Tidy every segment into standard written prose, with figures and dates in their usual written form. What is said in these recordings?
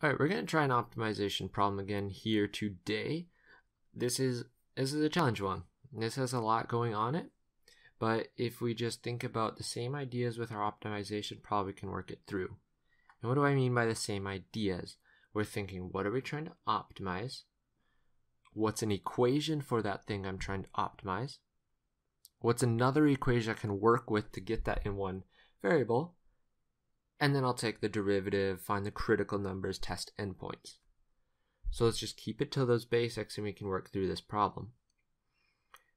All right, we're going to try an optimization problem again here today. This is a challenge one. This has a lot going on it, but if we just think about the same ideas with our optimization problem, we can work it through. And what do I mean by the same ideas? We're thinking, what are we trying to optimize? What's an equation for that thing I'm trying to optimize? What's another equation I can work with to get that in one variable? And then I'll take the derivative, find the critical numbers, test endpoints. So let's just keep it to those basics and we can work through this problem.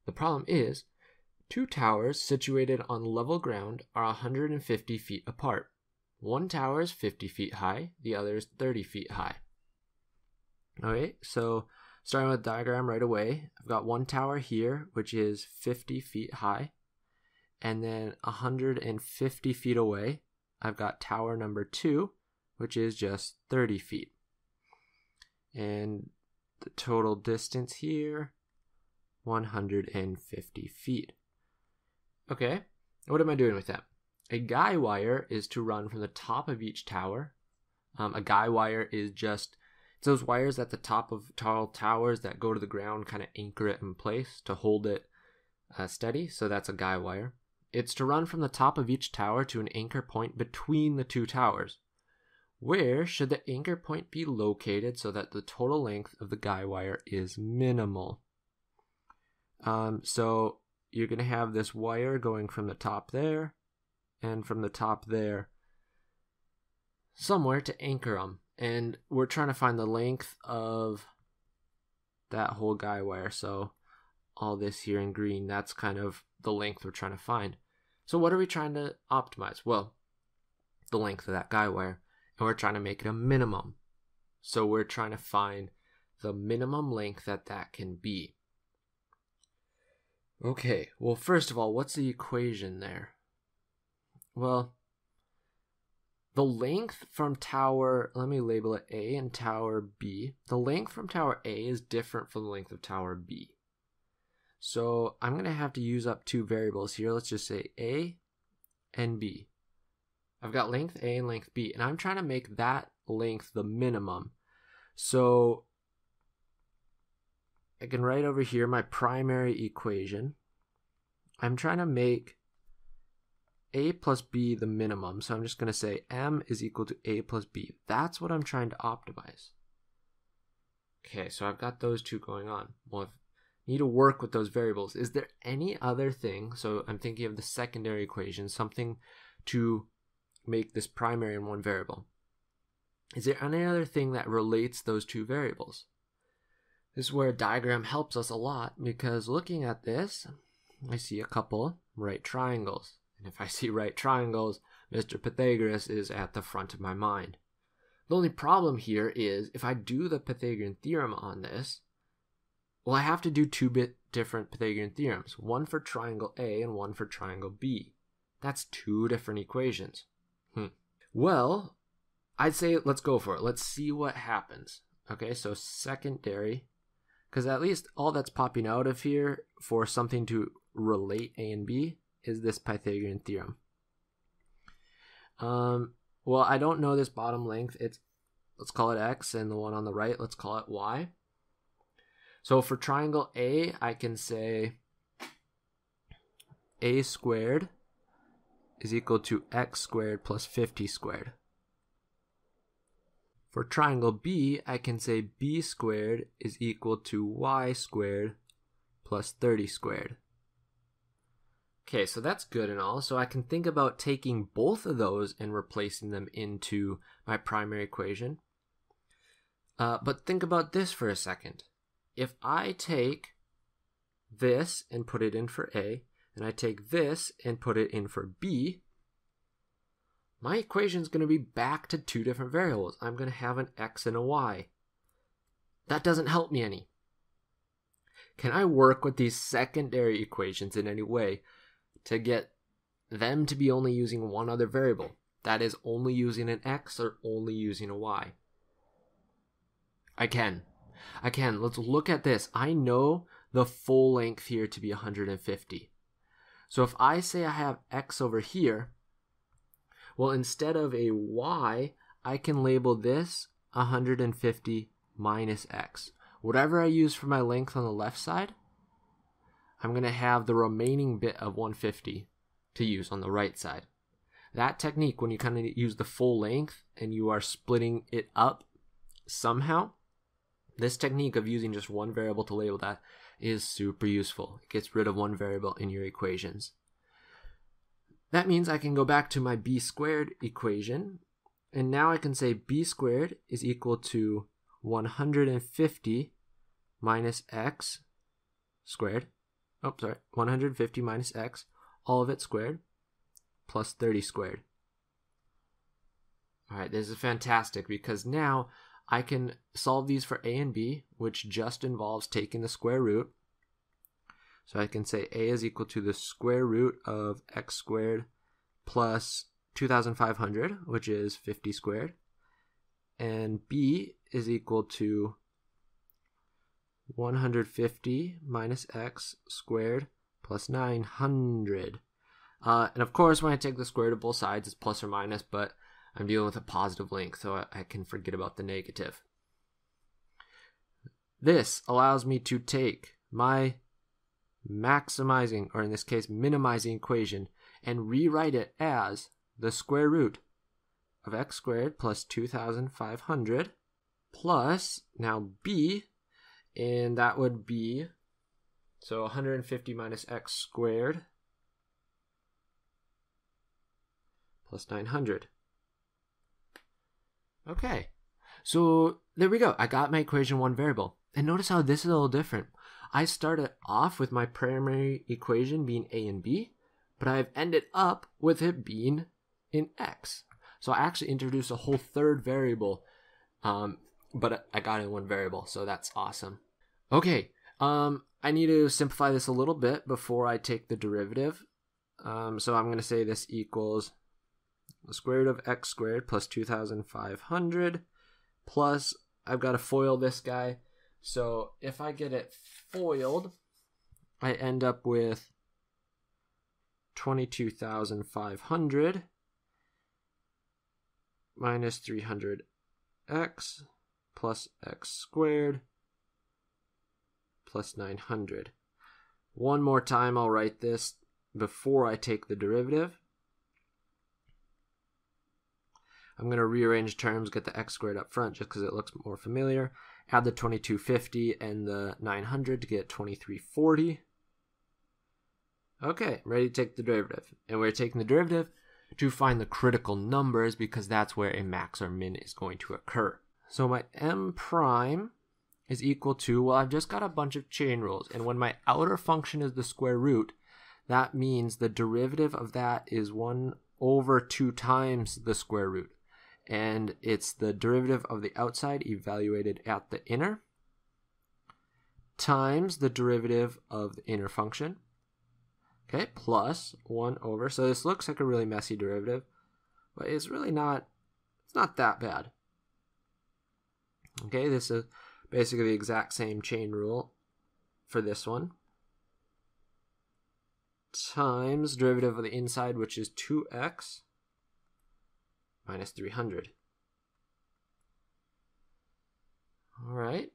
The problem is, two towers situated on level ground are 150 feet apart. One tower is 50 feet high, the other is 30 feet high. Alright, so starting with the diagram right away, I've got one tower here, which is 50 feet high, and then 150 feet away, I've got tower number 2, which is just 30 feet. And the total distance here, 150 feet. Okay, what am I doing with that? A guy wire is to run from the top of each tower. A guy wire is just, it's those wires at the top of tall towers that go to the ground, kind of anchor it in place to hold it steady. So that's a guy wire. It's to run from the top of each tower to an anchor point between the two towers. Where should the anchor point be located so that the total length of the guy wire is minimal? So you're going to have this wire going from the top there and from the top there somewhere to anchor them. And we're trying to find the length of that whole guy wire. So all this here in green, that's kind of the length we're trying to find. So what are we trying to optimize? Well, the length of that guy wire, and we're trying to make it a minimum. So we're trying to find the minimum length that that can be. Okay, well, first of all, what's the equation there? Well, the length from tower, let me label it A and tower B. The length from tower A is different from the length of tower B. So I'm going to have to use up two variables here. Let's just say A and B. I've got length A and length B, and I'm trying to make that length the minimum. So I can write over here my primary equation. I'm trying to make A plus B the minimum. So I'm just going to say M is equal to A plus B. That's what I'm trying to optimize. Okay, so I've got those two going on. Well, need to work with those variables. Is there any other thing? So I'm thinking of the secondary equation, something to make this primary in one variable. Is there any other thing that relates those two variables? This is where a diagram helps us a lot, because looking at this, I see a couple right triangles. And if I see right triangles, Mr. Pythagoras is at the front of my mind. The only problem here is if I do the Pythagorean theorem on this, well, I have to do two different Pythagorean theorems, one for triangle A and one for triangle B. That's two different equations. Well, I'd say let's go for it. Let's see what happens. Okay, so secondary, because at least all that's popping out of here for something to relate A and B is this Pythagorean theorem. Well, I don't know this bottom length. It's, let's call it X, and the one on the right, let's call it Y. So for triangle A, I can say A squared is equal to X squared plus 50 squared. For triangle B, I can say B squared is equal to Y squared plus 30 squared. Okay, so that's good and all. So I can think about taking both of those and replacing them into my primary equation. But think about this for a second. If I take this and put it in for A, and I take this and put it in for B, my equation is going to be back to two different variables. I'm going to have an X and a Y. That doesn't help me any. Can I work with these secondary equations in any way to get them to be only using one other variable? That is only using an X or only using a Y. I can. Let's look at this. I know the full length here to be 150. So if I say I have X over here, well, instead of a Y, I can label this 150 minus x. Whatever I use for my length on the left side, I'm going to have the remaining bit of 150 to use on the right side. That technique, when you kind of use the full length and you are splitting it up somehow, this technique of using just one variable to label that is super useful. It gets rid of one variable in your equations. That means I can go back to my b squared equation, and now I can say b squared is equal to 150 minus x squared, 150 minus x, all of it squared, plus 30 squared. All right, this is fantastic because now I can solve these for a and b, which just involves taking the square root. So I can say a is equal to the square root of x squared plus 2,500, which is 50 squared, and b is equal to 150 minus x squared plus 900. And of course, when I take the square root of both sides, it's plus or minus, but I'm dealing with a positive length, so I can forget about the negative. This allows me to take my maximizing, or in this case, minimizing equation, and rewrite it as the square root of x squared plus 2,500 plus, now b, and that would be, so 150 minus x squared plus 900. Okay, so there we go. I got my equation one variable. And notice how this is a little different. I started off with my primary equation being a and b, but I've ended up with it being in x. So I actually introduced a whole third variable, but I got in one variable, so that's awesome. Okay, I need to simplify this a little bit before I take the derivative. So I'm going to say this equals the square root of x squared plus 2,500 plus, I've got to FOIL this guy. So if I get it FOILed, I end up with 22,500 minus 300x plus x squared plus 900. One more time, I'll write this before I take the derivative. I'm going to rearrange terms, get the x squared up front just because it looks more familiar. Add the 2250 and the 900 to get 2340. Okay, ready to take the derivative. And we're taking the derivative to find the critical numbers because that's where a max or min is going to occur. So my m prime is equal to, well, I've just got a bunch of chain rules. And when my outer function is the square root, that means the derivative of that is 1 over 2 times the square root. And it's the derivative of the outside evaluated at the inner times the derivative of the inner function. Okay, plus 1 over, so this looks like a really messy derivative, but it's really not, it's not that bad. Okay, this is basically the exact same chain rule for this one. Times derivative of the inside, which is 2x minus 300. All right.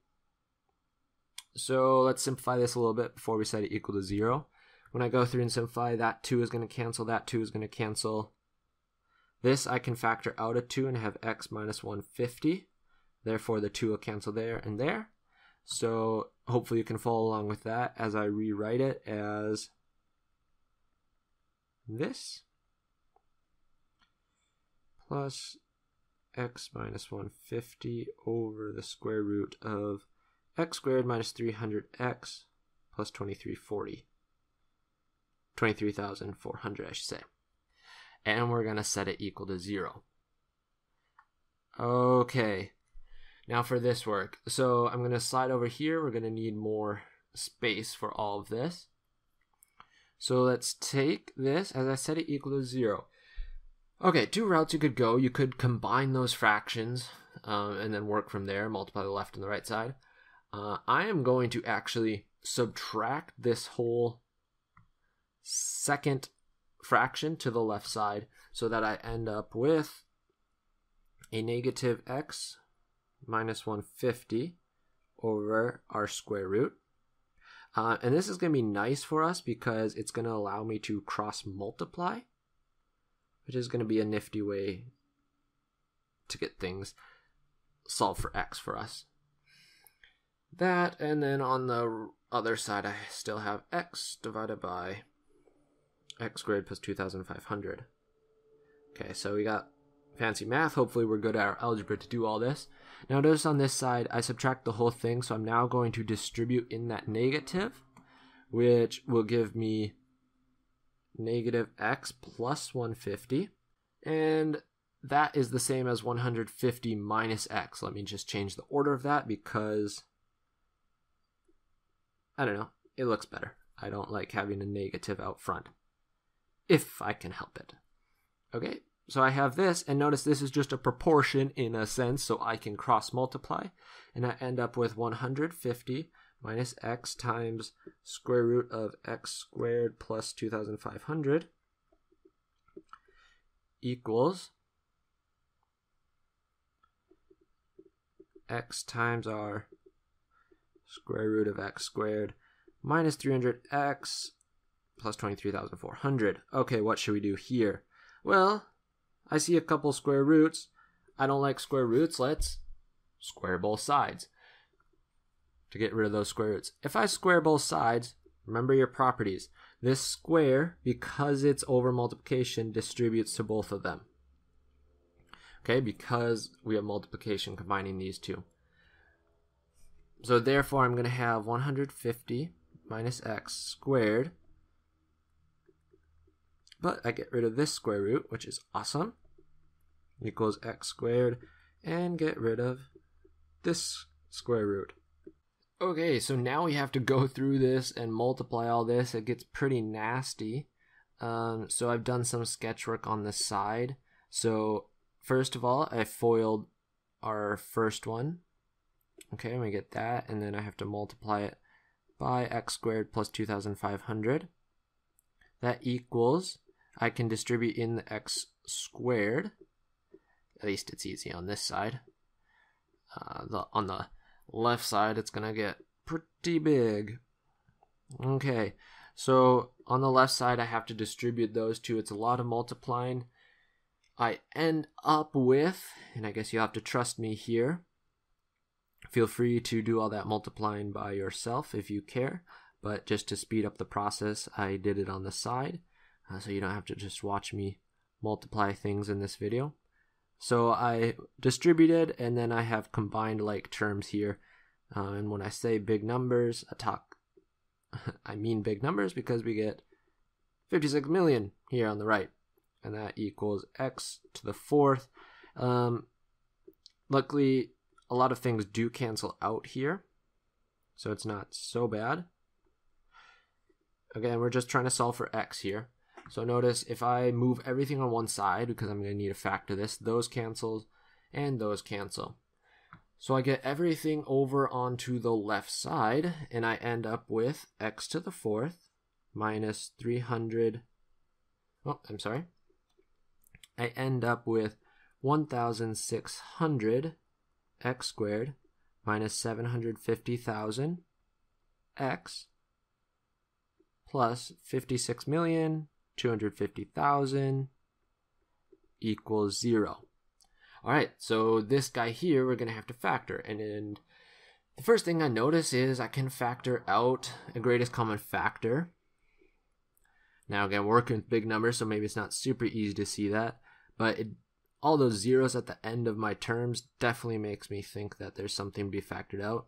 So let's simplify this a little bit before we set it equal to 0. When I go through and simplify, that 2 is going to cancel, that 2 is going to cancel. This I can factor out of 2 and have x minus 150. Therefore, the 2 will cancel there and there. So hopefully you can follow along with that as I rewrite it as this plus x minus 150 over the square root of x squared minus 300x plus 23,400, I should say. And we're going to set it equal to 0. Okay, now for this work. So I'm going to slide over here. We're going to need more space for all of this. So let's take this, as I set it equal to 0. Okay, two routes you could go. You could combine those fractions and then work from there, multiply the left and the right side. I am going to actually subtract this whole second fraction to the left side so that I end up with a negative x minus 150 over our square root. And this is going to be nice for us because it's going to allow me to cross multiply, which is going to be a nifty way to get things solved for x for us. That, and then on the other side, I still have x divided by x squared plus 2,500. Okay, so we got fancy math. Hopefully we're good at our algebra to do all this. Now notice on this side, I subtract the whole thing, so I'm now going to distribute in that negative, which will give me negative x plus 150, and that is the same as 150 minus x. Let me just change the order of that because, I don't know, it looks better. I don't like having a negative out front, if I can help it. Okay. So I have this, and notice this is just a proportion in a sense, so I can cross multiply, and I end up with 150 minus x times square root of x squared plus 2,500 equals x times our square root of x squared minus 300x plus 23,400. Okay, what should we do here? Well, I see a couple square roots. I don't like square roots. Let's square both sides to get rid of those square roots. If I square both sides, remember your properties. This square, because it's over multiplication, distributes to both of them. Okay, because we have multiplication combining these two. So therefore, I'm going to have 150 minus x squared. But I get rid of this square root, which is awesome, equals x squared, and get rid of this square root. Okay, so now we have to go through this and multiply all this. It gets pretty nasty. So I've done some sketch work on the side. So first of all, I foiled our first one. Okay, and we get that, and then I have to multiply it by x squared plus 2,500. That equals, I can distribute in the x squared, at least it's easy on this side. On the left side, it's going to get pretty big. Okay, so on the left side, I have to distribute those two. It's a lot of multiplying. I end up with, and I guess you have to trust me here, feel free to do all that multiplying by yourself if you care. But just to speed up the process, I did it on the side, so you don't have to just watch me multiply things in this video. So I distributed, and then I have combined like terms here. And when I say big numbers, I mean big numbers because we get 56 million here on the right, and that equals x to the fourth. Luckily, a lot of things do cancel out here, so it's not so bad. Again, we're just trying to solve for x here. So notice if I move everything on one side, because I'm going to need to factor this, those cancel and those cancel. So I get everything over onto the left side, and I end up with x to the fourth minus 300. Oh, I'm sorry. I end up with 1,600 x squared minus 750,000 x plus 56,250,000 equals 0. All right, so this guy here, we're going to have to factor. And the first thing I notice is I can factor out a greatest common factor. Now again, we're working with big numbers, so maybe it's not super easy to see that. But all those zeros at the end of my terms definitely makes me think that there's something to be factored out.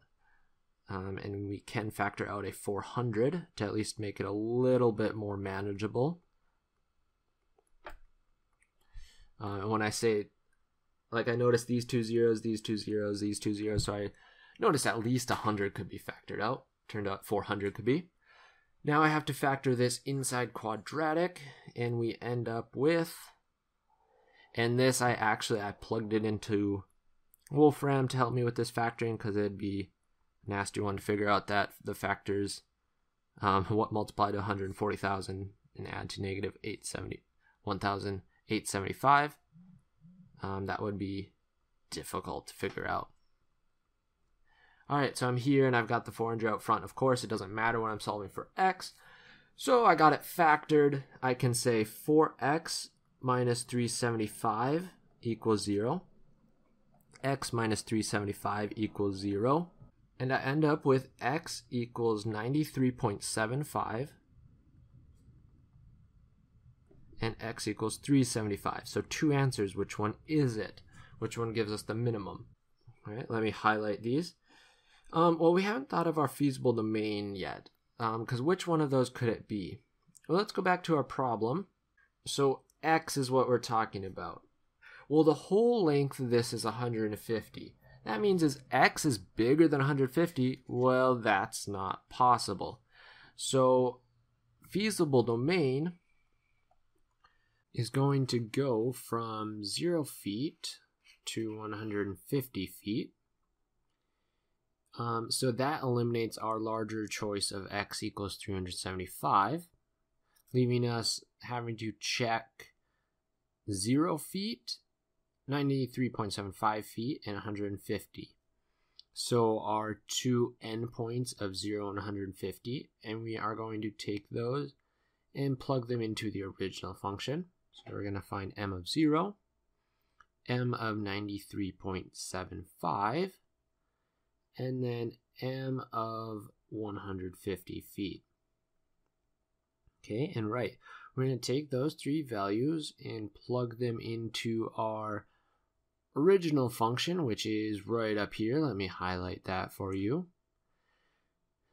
And we can factor out a 400 to at least make it a little bit more manageable. And when I say, like I noticed these 2 zeros, these 2 zeros, these 2 zeros, so I noticed at least 100 could be factored out. Turned out 400 could be. Now I have to factor this inside quadratic, and we end up with, and this I plugged it into Wolfram to help me with this factoring because it'd be nasty one to figure out that the factors what multiply to 140,000 and add to negative 1,875. That would be difficult to figure out. All right, so I'm here and I've got the 400 out front. Of course, it doesn't matter when I'm solving for x. So I got it factored. I can say 4x minus 375 equals 0. X minus 375 equals 0. And I end up with x equals 93.75. And x equals 375. So two answers. Which one is it? Which one gives us the minimum? All right, let me highlight these. Well, we haven't thought of our feasible domain yet, because which one of those could it be? Well, let's go back to our problem. So x is what we're talking about. Well, the whole length of this is 150. That means as x is bigger than 150, well, that's not possible. So feasible domain is going to go from 0 feet to 150 feet. So that eliminates our larger choice of x equals 375, leaving us having to check 0 feet, 93.75 feet, and 150. So our two endpoints of 0 and 150, and we are going to take those and plug them into the original function. So we're going to find m of 0, m of 93.75, and then m of 150 feet. Okay, and right, we're going to take those three values and plug them into our original function, which is right up here. Let me highlight that for you.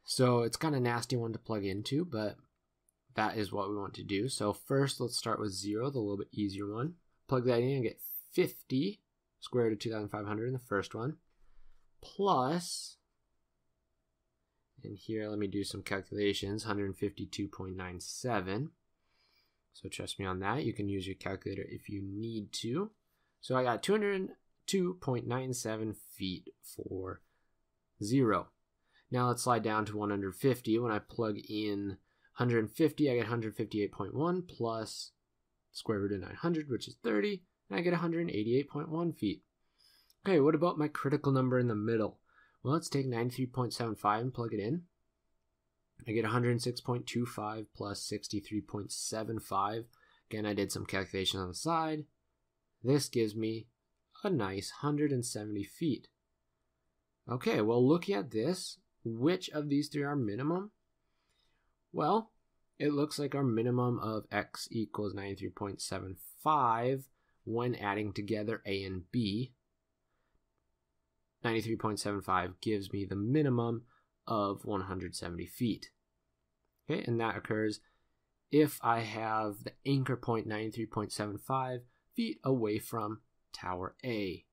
So it's kind of a nasty one to plug into, but that is what we want to do. So first, let's start with 0, the little bit easier one. Plug that in and get 50, square root of 2,500 in the first one, plus, and here let me do some calculations, 152.97. So trust me on that. You can use your calculator if you need to. So I got 202.97 feet for 0. Now let's slide down to 150. When I plug in 150, I get 158.1 plus square root of 900, which is 30, and I get 188.1 feet. Okay, what about my critical number in the middle? Well, let's take 93.75 and plug it in. I get 106.25 plus 63.75. Again, I did some calculations on the side. This gives me a nice 170 feet. Okay, well, looking at this, which of these three are minimum? Well, it looks like our minimum of x equals 93.75 when adding together a and b. 93.75 gives me the minimum of 170 feet. Okay, and that occurs if I have the anchor point 93.75 feet away from tower A.